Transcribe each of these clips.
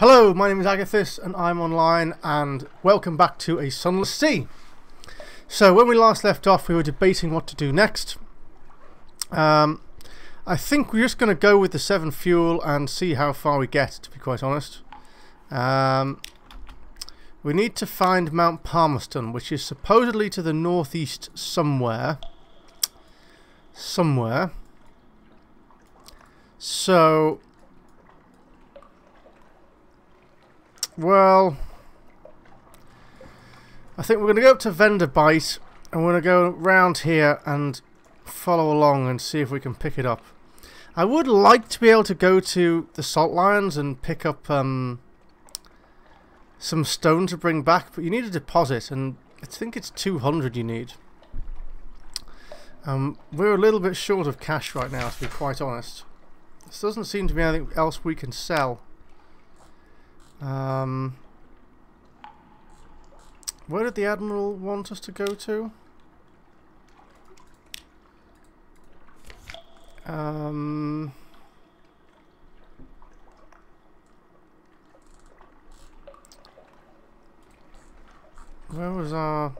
Hello, my name is Agathis and I'm online, and welcome back to a Sunless Sea. So when we last left off, we were debating what to do next. I think we're just going to go with the 7 fuel and see how far we get, to be quite honest. We need to find Mount Palmerston, which is supposedly to the northeast somewhere. So... well, I think we're going to go up to Vendor Bite, and we're going to go round here and follow along and see if we can pick it up. I would like to be able to go to the Salt Lions and pick up some stone to bring back, but you need a deposit, and I think it's 200 you need. We're a little bit short of cash right now, to be quite honest. This doesn't seem to be anything else we can sell. Where did the Admiral want us to go to? Where was our...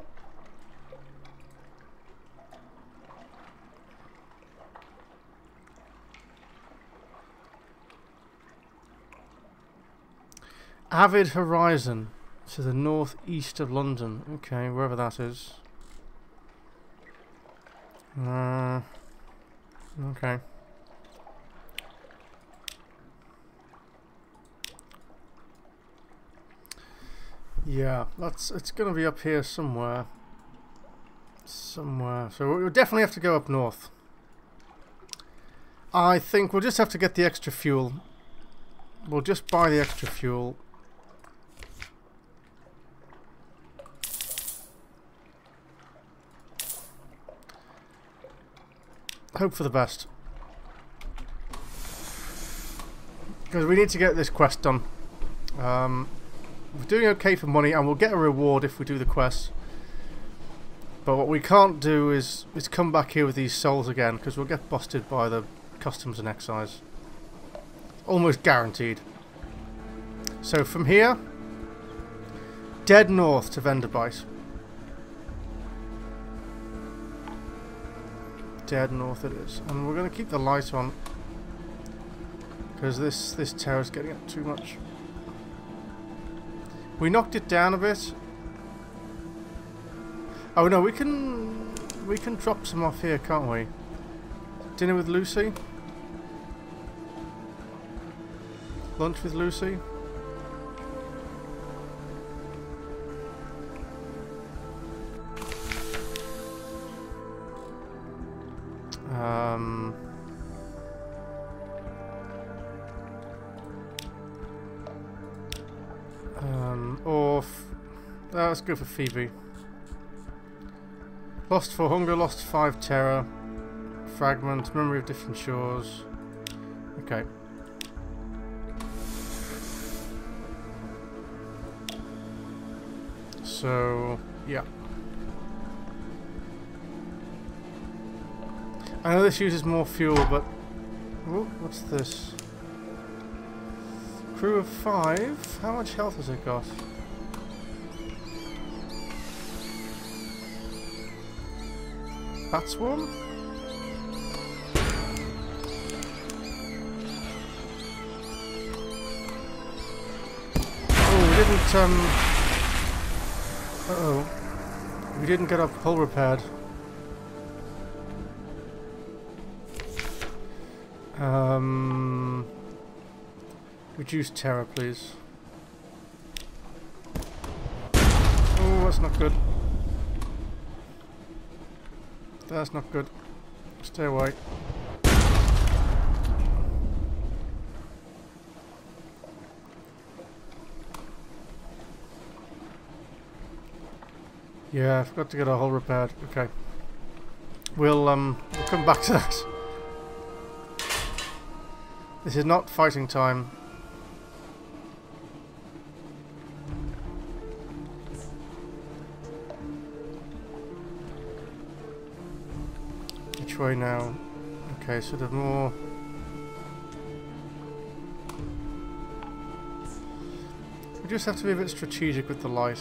Avid horizon to the northeast of London. Okay, wherever that is. Okay. Yeah, it's going to be up here somewhere. So we'll definitely have to go up north. I think we'll just have to get the extra fuel. We'll just buy the extra fuel. Hope for the best, because we need to get this quest done. We're doing okay for money, and we'll get a reward if we do the quest, but what we can't do is come back here with these souls again, because we'll get busted by the customs and excise, almost guaranteed. So from here, dead north to Vendor Bite. Dead north it is, and we're going to keep the light on because this tower is getting up too much. We knocked it down a bit. Oh no, we can drop some off here, can't we? Dinner with Lucy, lunch with Lucy. Let's go for Phoebe. Lost for Hunger, Lost 5 Terror, Fragment, Memory of Distant Shores. Okay. So, yeah. I know this uses more fuel, but... ooh, what's this? Crew of 5? How much health has it got? Bat swarm? Oh, we didn't, we didn't get our hull repaired. Reduce terror, please. Oh, that's not good. That's not good. Stay away. Yeah, I forgot to get our hull repaired. Okay. We'll come back to that. This is not fighting time. Way now. Okay, so there's more. We just have to be a bit strategic with the light.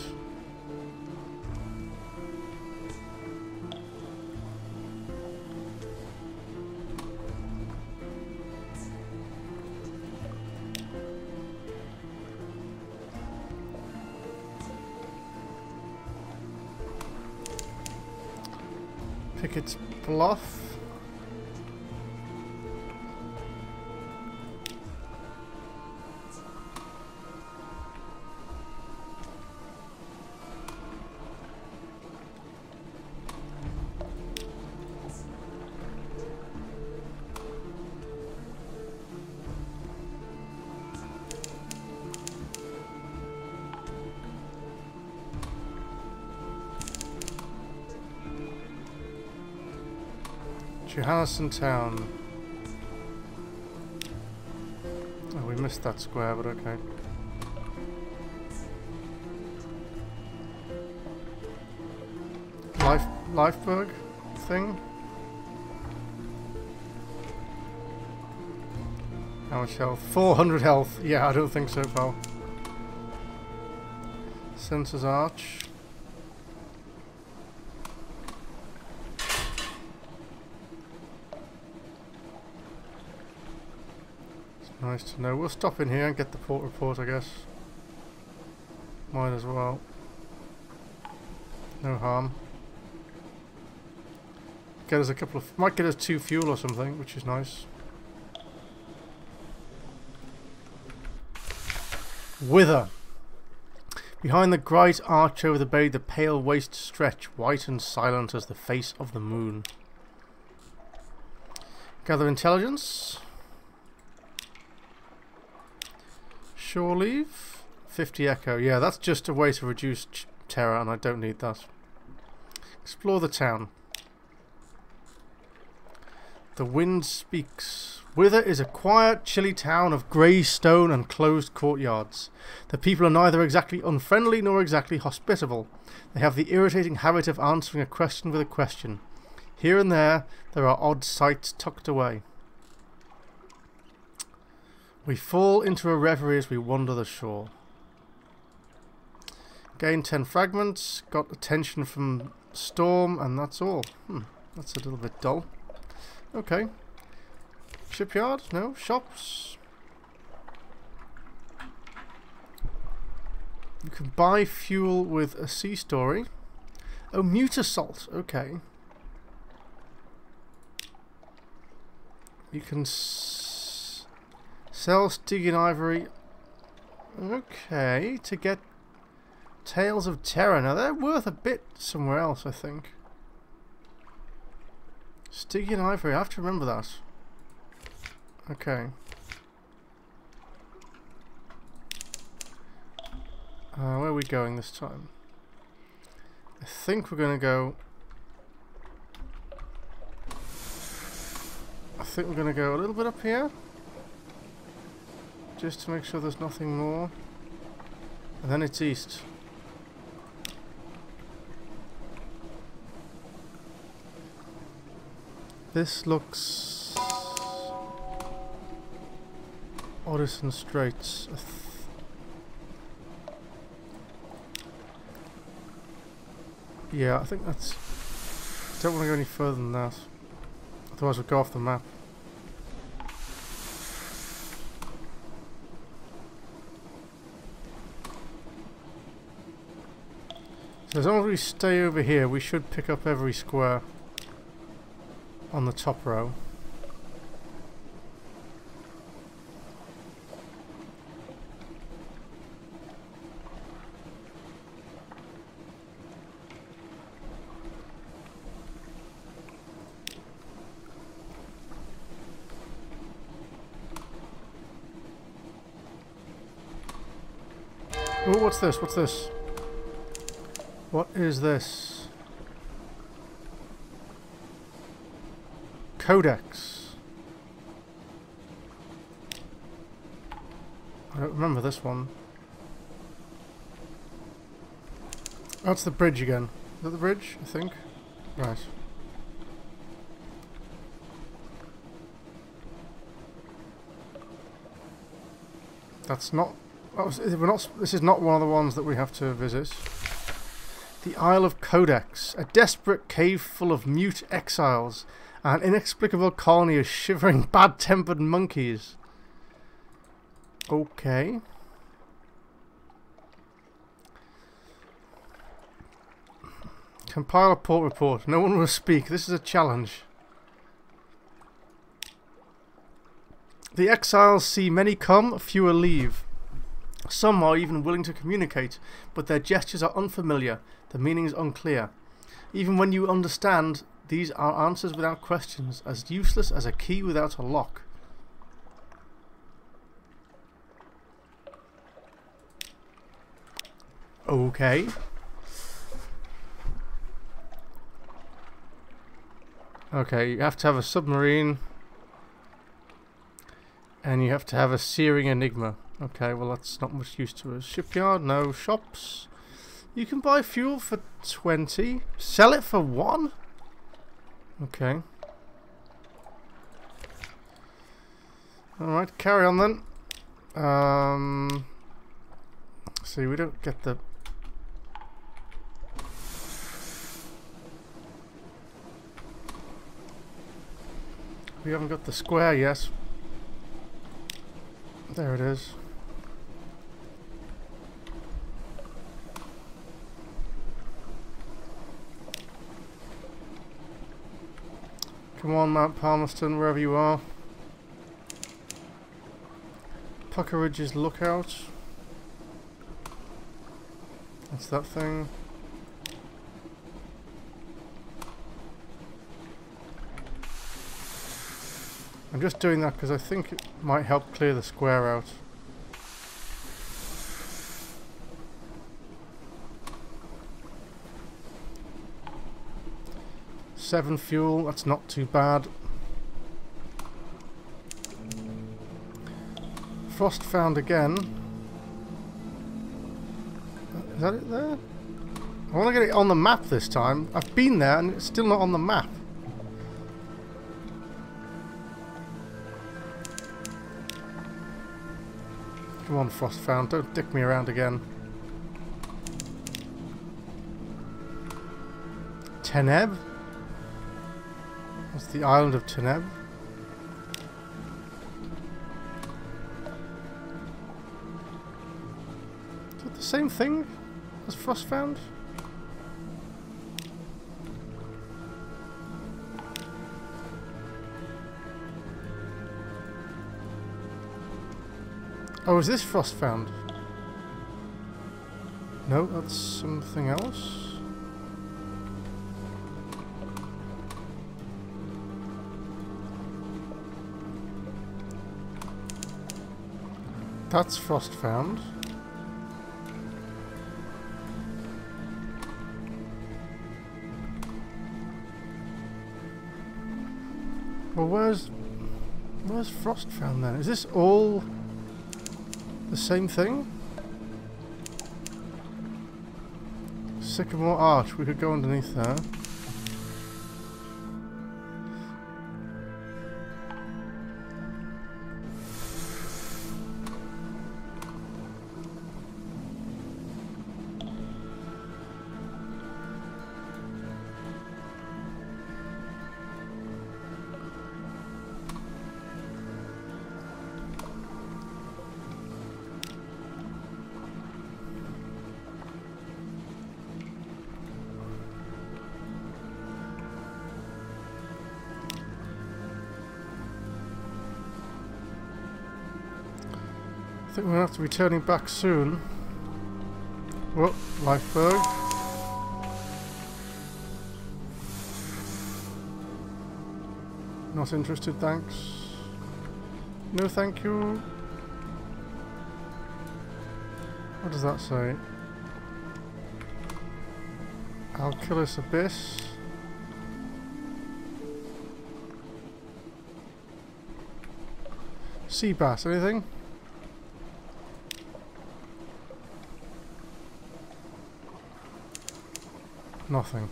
Pickets Bluff. Allison Town. Oh, we missed that square, but okay. Lifeberg thing. How much health? 400 health. Yeah, I don't think so, pal. Sensors Arch. Nice to know. We'll stop in here and get the port report, I guess. Might as well. No harm. Get us a couple of... might get us 2 fuel or something, which is nice. Wither. Behind the great arch over the bay, the pale waste stretch, white and silent as the face of the moon. Gather intelligence. Shore leave, 50 echo. Yeah, that's just a way to reduce terror, and I don't need that. Explore the town. The wind speaks. Wither is a quiet, chilly town of grey stone and closed courtyards. The people are neither exactly unfriendly nor exactly hospitable. They have the irritating habit of answering a question with a question. Here and there are odd sights tucked away. We fall into a reverie as we wander the shore. Gained 10 fragments, got attention from Storm, and that's all. That's a little bit dull. Okay. Shipyard? No. Shops? You can buy fuel with a sea story. Oh, mutasalt. Okay. You can... sell Stygian ivory. Okay, to get Tales of Terror. Now they're worth a bit somewhere else, I think. Stygian ivory, I have to remember that. Okay. Where are we going this time? I think we're going to go... I think we're going to go a little bit up here. Just to make sure there's nothing more. And then it's east. This looks... Odyssean Straits. Yeah, I think that's... I don't want to go any further than that. Otherwise we'll go off the map. So as long as we stay over here, we should pick up every square on the top row. Oh, what's this? What's this? What is this? Codex. I don't remember this one. That's the bridge again. Is that the bridge? I think. Right. That's not... Oh, we're not. This is not one of the ones that we have to visit. The Isle of Codex, a desperate cave full of mute exiles, an inexplicable colony of shivering, bad-tempered monkeys. Okay. Compile a port report. No one will speak. This is a challenge. The exiles see many come, fewer leave. Some are even willing to communicate, but their gestures are unfamiliar, the meanings unclear. Even when you understand, these are answers without questions, as useless as a key without a lock. Okay. Okay, you have to have a submarine, and you have to have a searing enigma. Okay, well that's not much use to us. Shipyard, no. Shops. You can buy fuel for 20. Sell it for 1? Okay. Alright, carry on then. See, we don't get the... We haven't got the square yet. There it is. Come on, Mount Palmerston, wherever you are. Puckeridge's Lookout. That's that thing. I'm just doing that because I think it might help clear the square out. Seven fuel, that's not too bad. Frost found again. Is that it there? I want to get it on the map this time. I've been there and it's still not on the map. Come on, Frost found, don't dick me around again. Teneb? That's the island of Teneb. Is that the same thing as Frost found? Oh, is this Frost found? No, that's something else. That's Frost found. Well, where's Frost found then? Is this all the same thing? Sycamore Arch, we could go underneath there. I think we're going to have to be turning back soon. Whoop, Lifeberg. Not interested, thanks. No thank you. What does that say? Alkylis Abyss. Seabath, anything? Nothing.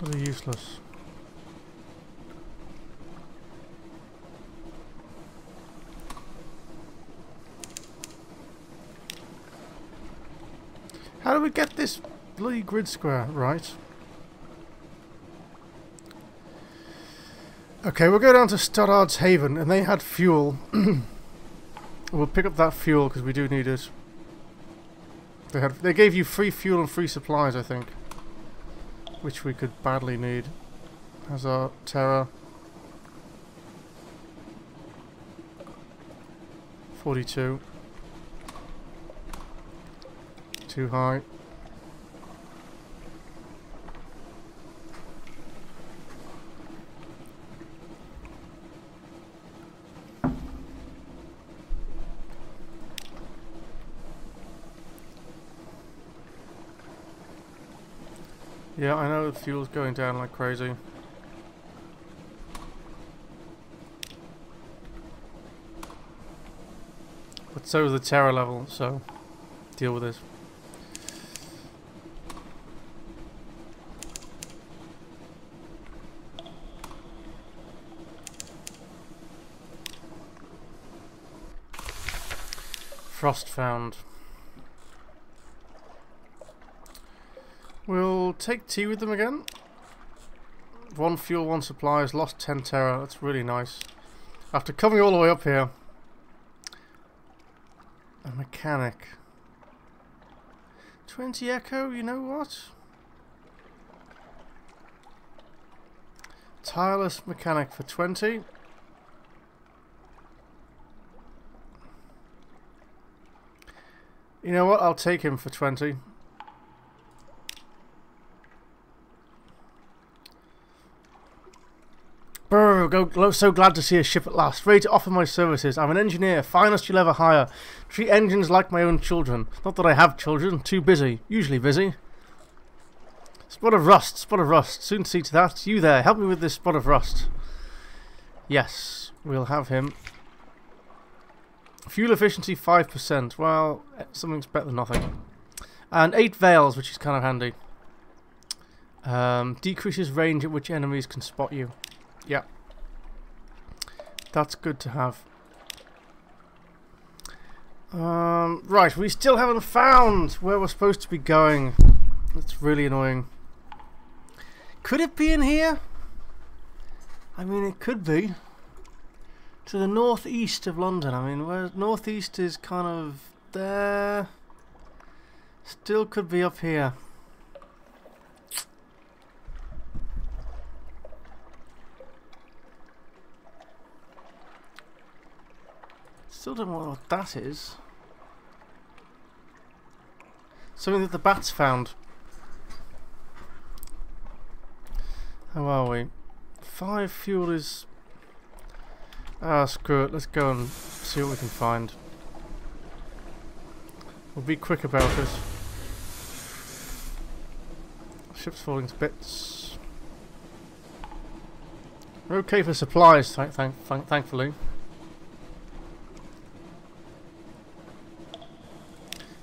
Really useless. How do we get this bloody grid square right? Okay, we'll go down to Stoddard's Haven, and they had fuel. We'll pick up that fuel because we do need it. They gave you free fuel and free supplies, I think, which we could badly need. As our terror. 42. Too high. Yeah, I know the fuel's going down like crazy. But so is the terror level, so deal with this. Frost found. We'll take tea with them again. One fuel, one supplies, lost 10 terror. That's really nice. After coming all the way up here. A mechanic. 20 echo, you know what? Tireless mechanic for 20. You know what? I'll take him for 20. Brr, so glad to see a ship at last. Ready to offer my services. I'm an engineer, finest you'll ever hire. Treat engines like my own children. Not that I have children, too busy. Usually busy. Spot of rust, spot of rust. Soon see to that. You there, help me with this spot of rust. Yes, we'll have him. Fuel efficiency 5%. Well, something's better than nothing. And 8 veils, which is kind of handy. Decreases range at which enemies can spot you. Yeah, that's good to have. Right, we still haven't found where we're supposed to be going. That's really annoying. Could it be in here? I mean, it could be. To the northeast of London. I mean, where northeast is kind of there. Still could be up here. Still don't know what that is. Something that the bats found. How are we? 5 fuel is... Ah, screw it. Let's go and see what we can find. We'll be quick about it. Ship's falling to bits. We're okay for supplies, thankfully.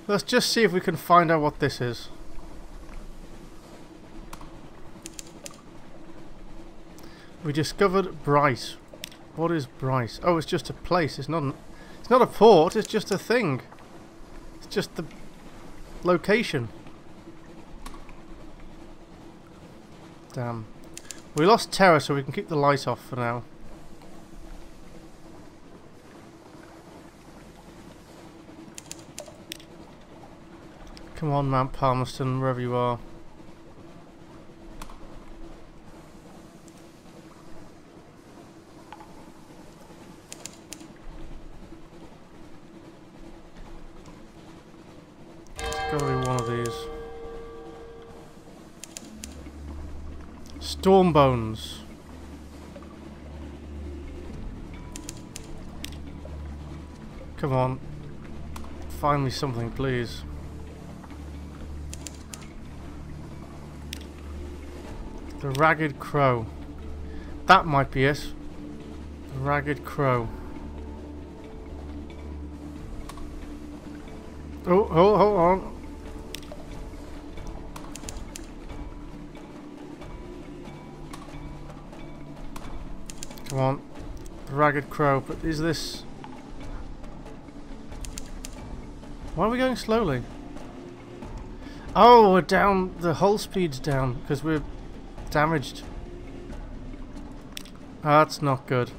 Let's just see if we can find out what this is. We discovered Bryce. What is Bryce? Oh, it's just a place. It's not a port. It's just a thing. It's just the location. Damn. We lost terror, so we can keep the light off for now. Come on, Mount Palmerston, wherever you are. It's gotta be one of these. Stormbones. Come on. Find me something, please. The ragged crow. That might be it. The ragged crow. Oh, hold on. Come on. The ragged crow. But is this... Why are we going slowly? Oh, we're down. The hull speed's down because we're damaged. That's not good.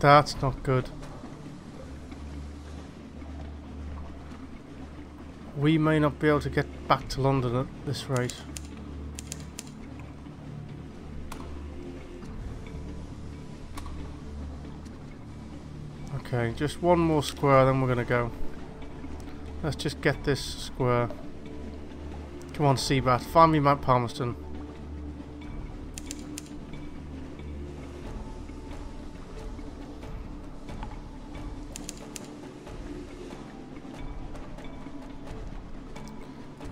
That's not good. We may not be able to get back to London at this rate. Okay, just one more square, then we're going to go. Let's just get this square. Come on, Seabath, find me Mount Palmerston.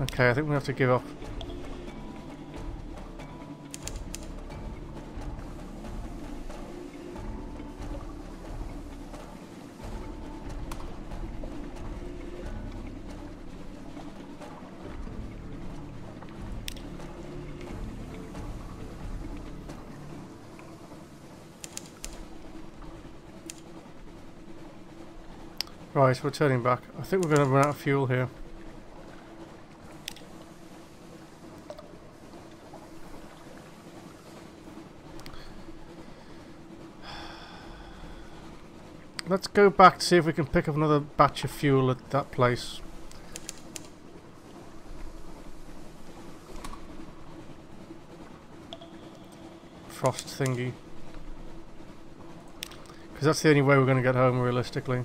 Okay, I think we have to give up. Right, we're turning back. I think we're going to run out of fuel here. Let's go back to see if we can pick up another batch of fuel at that place. Frost thingy. Because that's the only way we're going to get home realistically.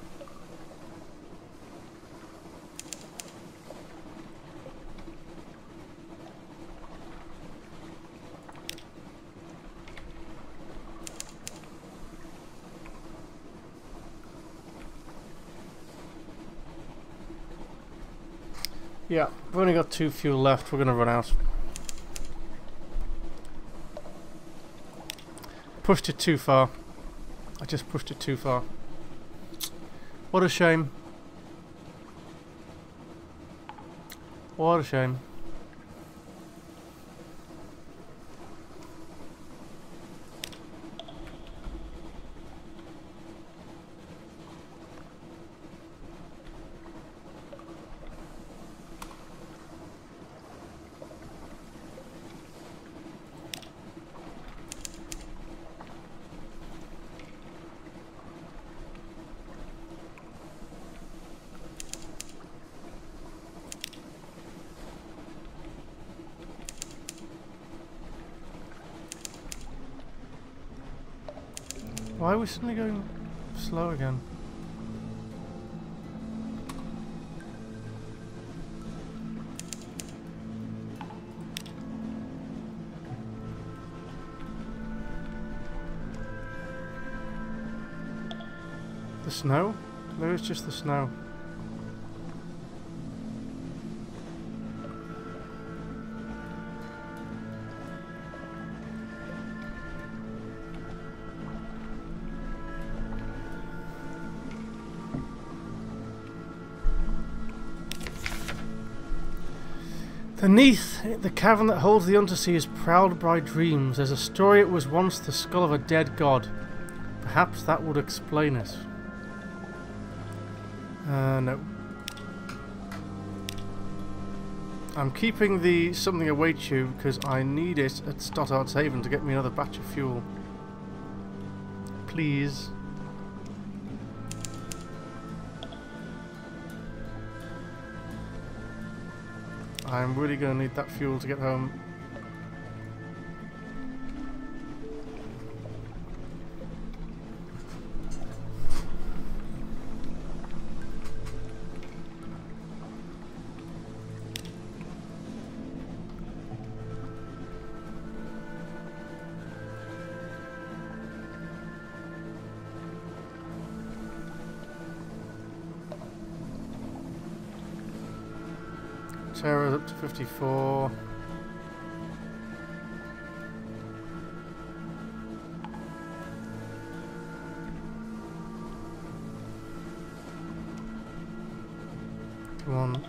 Yeah, we've only got 2 fuel left, we're going to run out. Pushed it too far. I just pushed it too far. What a shame. What a shame. Why are we suddenly going slow again? The snow? Maybe it's just the snow. Beneath the cavern that holds the undersea is prowled by dreams. There's a story it was once the skull of a dead god. Perhaps that would explain it. No. I'm keeping the something awaits you because I need it at Stoddard's Haven to get me another batch of fuel. Please. I'm really going to need that fuel to get home. Terra's up to 54. Come on.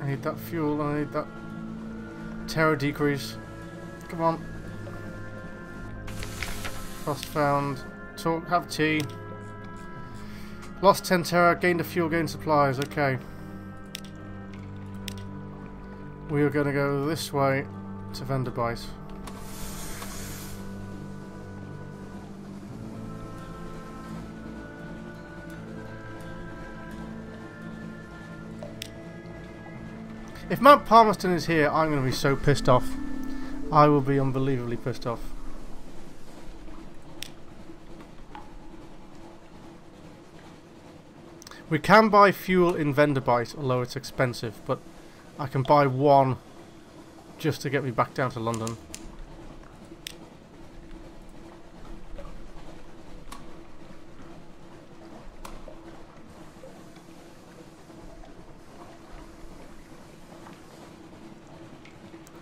I need that fuel, I need that Terra decrease. Come on. Frost found. Talk, have tea. Lost 10 terra, gained a fuel, gained supplies. Okay. We are going to go this way to Vendor Bite. If Mount Palmerston is here, I'm going to be so pissed off. I will be unbelievably pissed off. We can buy fuel in Vendor Bite, although it's expensive, but I can buy one just to get me back down to London.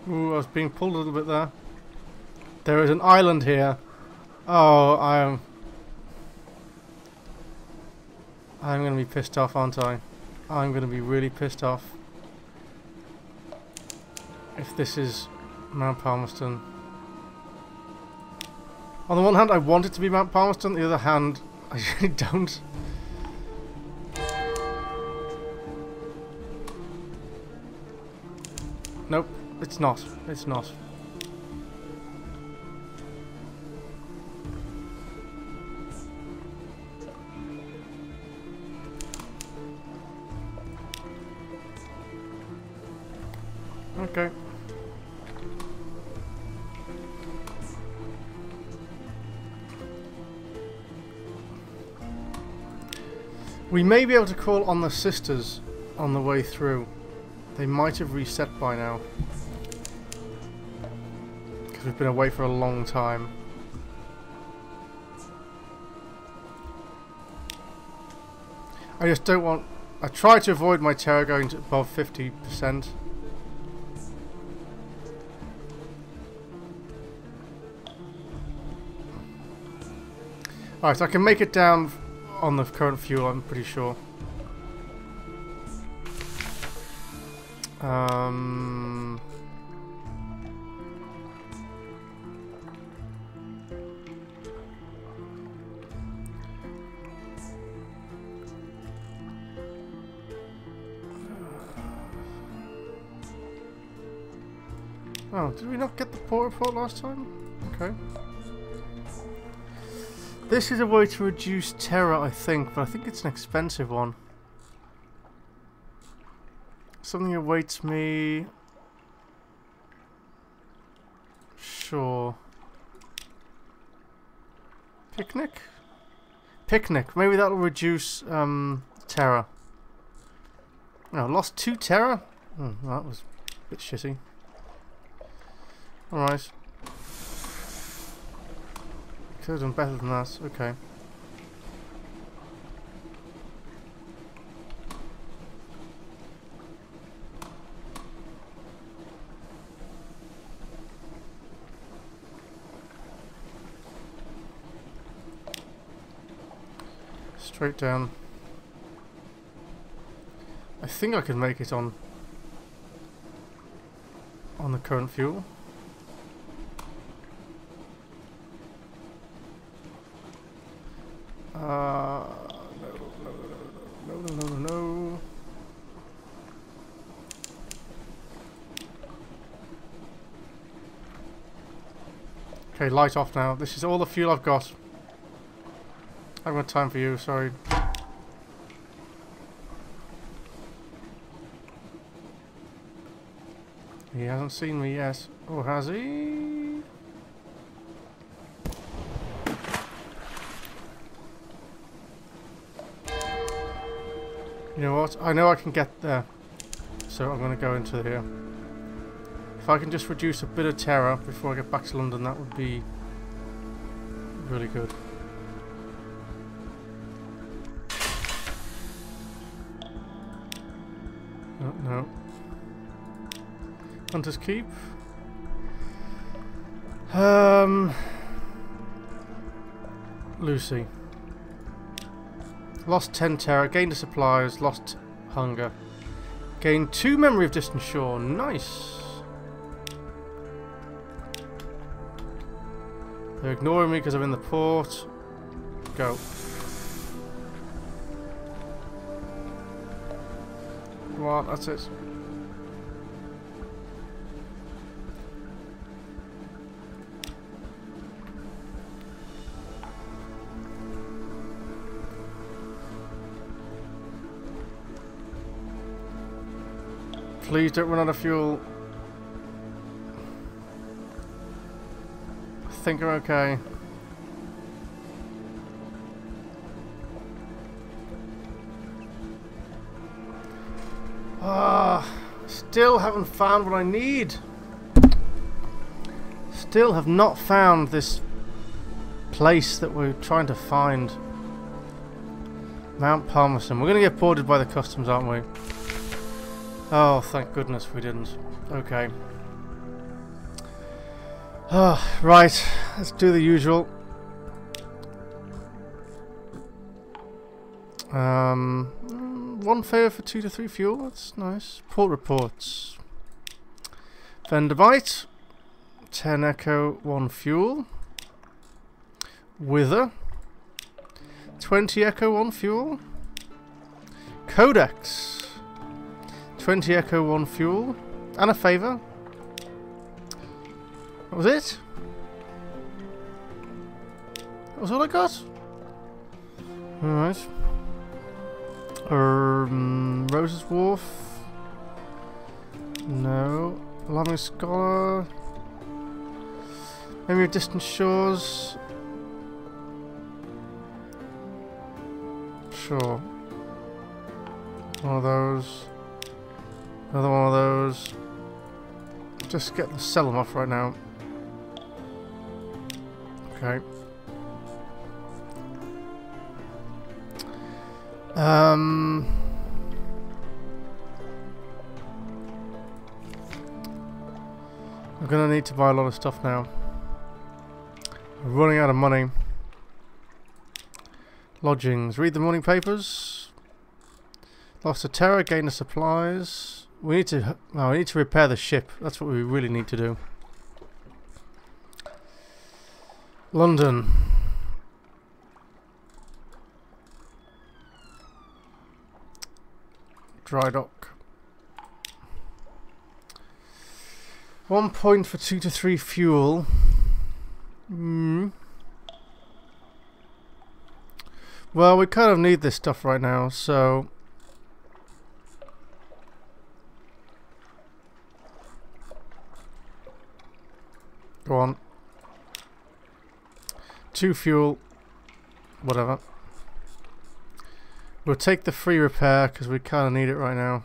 Ooh, I was being pulled a little bit there. There is an island here. Oh, I'm going to be pissed off, aren't I? I'm going to be really pissed off. If this is Mount Palmerston. On the one hand, I want it to be Mount Palmerston. On the other hand, I really don't. Nope. It's not. It's not. Okay. We may be able to call on the sisters on the way through. They might have reset by now. We've been away for a long time. I just don't want... I try to avoid my terror going to above 50%. Alright, so I can make it down on the current fuel, I'm pretty sure. Oh, did we not get the port report last time? Okay. This is a way to reduce terror, I think, but I think it's an expensive one. Something awaits me. Sure. Picnic? Picnic. Maybe that'll reduce terror. Oh, lost 2 terror? Oh, that was a bit shitty. Alright. Could have done better than that, okay. Straight down. I think I can make it on the current fuel. No. Okay, light off now. This is all the fuel I've got. I haven't got time for you, sorry. He hasn't seen me yet. Oh, has he? You know what? I know I can get there, so I'm going to go into here. If I can just reduce a bit of terror before I get back to London, that would be really good. Oh, no. Hunter's Keep. Lucy. Lost 10 terror, gained the supplies, lost hunger. Gained 2 memory of Distant Shore, nice! They're ignoring me because I'm in the port. Go. Come on, that's it. Please don't run out of fuel. I think we're okay. Still haven't found what I need. Still have not found this place that we're trying to find. Mount Palmerston. We're going to get boarded by the customs, aren't we? Oh, thank goodness we didn't. Okay. Right, let's do the usual. One fare for 2 to 3 fuel, that's nice. Port reports. Vendor Bite. 10 echo, 1 fuel. Wither. 20 echo, 1 fuel. Codex. 20 echo, 1 fuel, and a favour. That was it? That was all I got? Alright. Roses Wharf. No. Laming Scholar. Memory of Distant Shores. Sure. One of those. Another one of those. Just get the sell them off right now. Okay. I'm gonna need to buy a lot of stuff now. I'm running out of money. Lodgings. Read the morning papers. Lost a terror. Gain the supplies. We need to. No, we need to repair the ship. That's what we really need to do. London. Drydock. 1 point for 2 to 3 fuel. Well, we kind of need this stuff right now, so. Go on. 2 fuel. Whatever. We'll take the free repair because we kind of need it right now.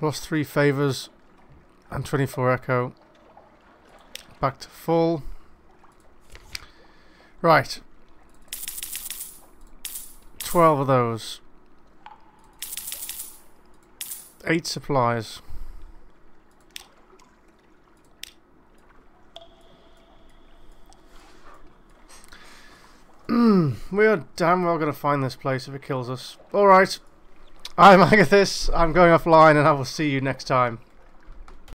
Lost 3 favors and 24 echo. Back to full. Right. 12 of those. 8 supplies. We are damn well going to find this place if it kills us. Alright, I'm Agathis, I'm going offline, and I will see you next time.